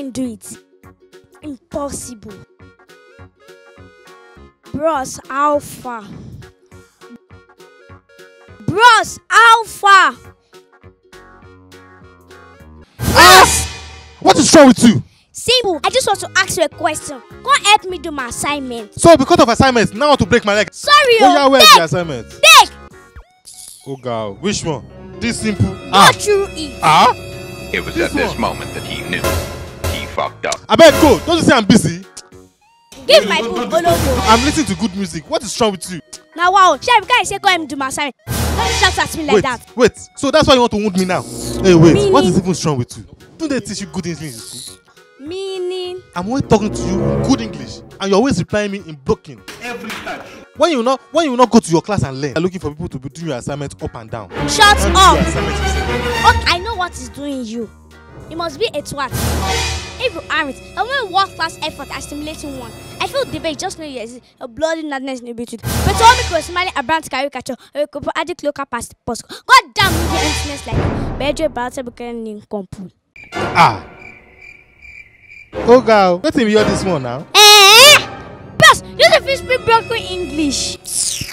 can't do it. Impossible. Bros Alpha. Bros Alpha. What is wrong with you? Simbu, I just want to ask you a question. Come help me do my assignment. So because of assignments, now I want to break my leg. Sorry, where's the assignment? Beg! Oh God, which one? This simple. It was at this moment that he knew. He fucked up. I bet go. Don't you say I'm busy? Give my phone. Oh, no. I'm listening to good music. What is wrong with you? Now wow, Sheriff, guy say go and do my assignment. Don't shout at me like that. Wait, so that's why you want to wound me now? Hey, wait. Meaning? What is even wrong with you? Don't they teach you good English in school? Meaning? I'm always talking to you in good English, and you're always replying me in broken. Every time. When you not go to your class and learn, you're looking for people to be doing your assignment up and down. Shut up! Okay, I know what is doing you. You must be a twat. If you aren't, I will work class effort as stimulating one. I feel debate just know you exist. A bloody madness in the beauty. But all because smiling a brand caricature, a couple addict local past post. God damn, you get emptiness like Bedroom Battle Buchanan Compool. Oh girl, let him hear this one now. Plus, you the fish be broken English.